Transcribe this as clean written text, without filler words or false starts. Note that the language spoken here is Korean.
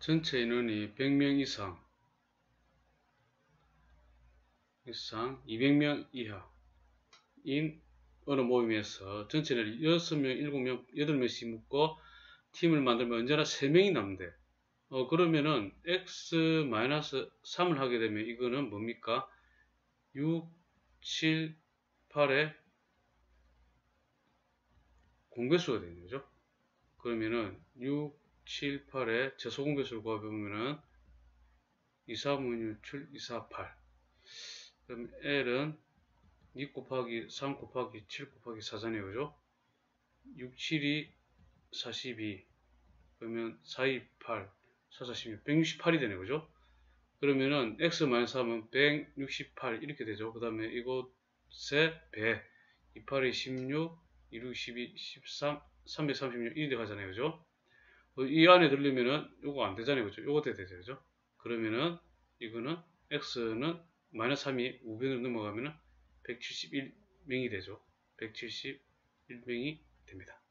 전체 인원이 100명 이상 200명 이하인 어느 모임에서 전체를 6명, 7명, 8명씩 묶고 팀을 만들면 언제나 3명이 남대. 그러면은 x-3을 하게 되면 이거는 뭡니까? 6, 7, 8의 공개수가 되는 거죠. 그러면은 6, 7, 8의 최소 공개수를 구해보면은 2, 3, 5, 6, 7, 2, 4, 8. 그럼 L은 2 곱하기 3 곱하기 7 곱하기 4잖아요. 그죠? 6, 7이 42. 그러면 4, 2, 8, 4, 4, 16, 168이 되네요. 그죠? 그러면은 x-3은 168 이렇게 되죠. 그 다음에 이곳에 배 2, 8이 16, 2, 6, 12, 13, 336 이렇게 가잖아요. 그죠? 이 안에 들리면은 요거 안 되잖아요. 그죠? 요거 때 되죠. 그죠? 그러면은 이거는 x는 -3이 우변으로 넘어가면은 171명이 되죠. 171명이 됩니다.